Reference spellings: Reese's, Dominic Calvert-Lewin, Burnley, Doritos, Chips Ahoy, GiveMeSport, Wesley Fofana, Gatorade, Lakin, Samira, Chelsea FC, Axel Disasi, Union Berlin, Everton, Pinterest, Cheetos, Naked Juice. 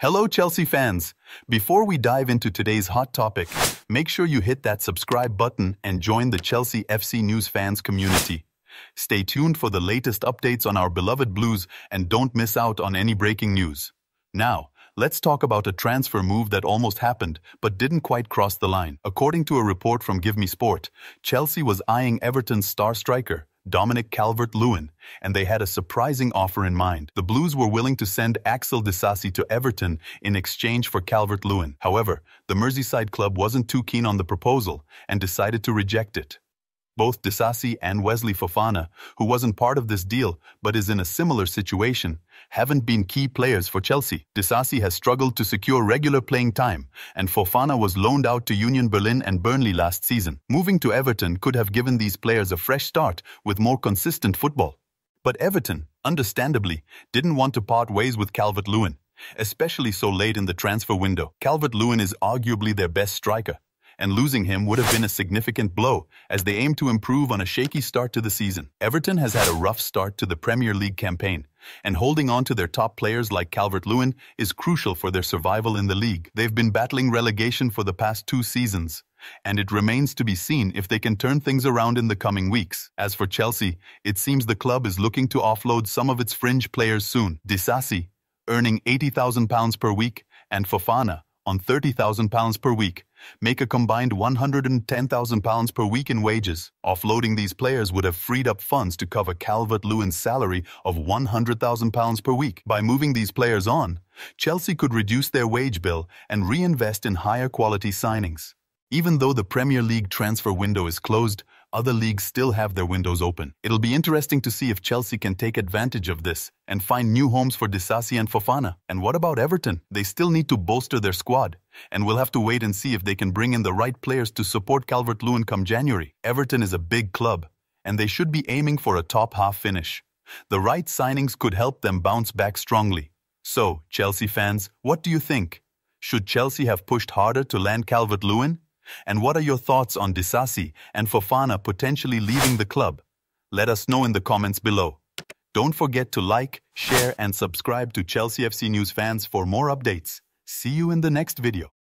Hello Chelsea fans! Before we dive into today's hot topic, make sure you hit that subscribe button and join the Chelsea FC News fans community. Stay tuned for the latest updates on our beloved Blues and don't miss out on any breaking news. Now, let's talk about a transfer move that almost happened but didn't quite cross the line. According to a report from GiveMeSport, Chelsea was eyeing Everton's star striker, Dominic Calvert-Lewin, and they had a surprising offer in mind. The Blues were willing to send Axel Disasi to Everton in exchange for Calvert-Lewin. However, the Merseyside club wasn't too keen on the proposal and decided to reject it. Both Disasi and Wesley Fofana, who wasn't part of this deal but is in a similar situation, haven't been key players for Chelsea. Disasi has struggled to secure regular playing time, and Fofana was loaned out to Union Berlin and Burnley last season. Moving to Everton could have given these players a fresh start with more consistent football. But Everton, understandably, didn't want to part ways with Calvert-Lewin, especially so late in the transfer window. Calvert-Lewin is arguably their best striker, and losing him would have been a significant blow as they aim to improve on a shaky start to the season. Everton has had a rough start to the Premier League campaign, and holding on to their top players like Calvert-Lewin is crucial for their survival in the league. They've been battling relegation for the past two seasons, and it remains to be seen if they can turn things around in the coming weeks. As for Chelsea, it seems the club is looking to offload some of its fringe players soon. Disasi, earning £80,000 per week, and Fofana, on £30,000 per week, make a combined £110,000 per week in wages. Offloading these players would have freed up funds to cover Calvert-Lewin's salary of £100,000 per week. By moving these players on, Chelsea could reduce their wage bill and reinvest in higher quality signings. Even though the Premier League transfer window is closed, other leagues still have their windows open. It'll be interesting to see if Chelsea can take advantage of this and find new homes for Disasi and Fofana. And what about Everton? They still need to bolster their squad, and we'll have to wait and see if they can bring in the right players to support Calvert-Lewin come January. Everton is a big club, and they should be aiming for a top-half finish. The right signings could help them bounce back strongly. So, Chelsea fans, what do you think? Should Chelsea have pushed harder to land Calvert-Lewin? And what are your thoughts on Disasi and Fofana potentially leaving the club? Let us know in the comments below. Don't forget to like, share and subscribe to Chelsea FC News fans for more updates. See you in the next video.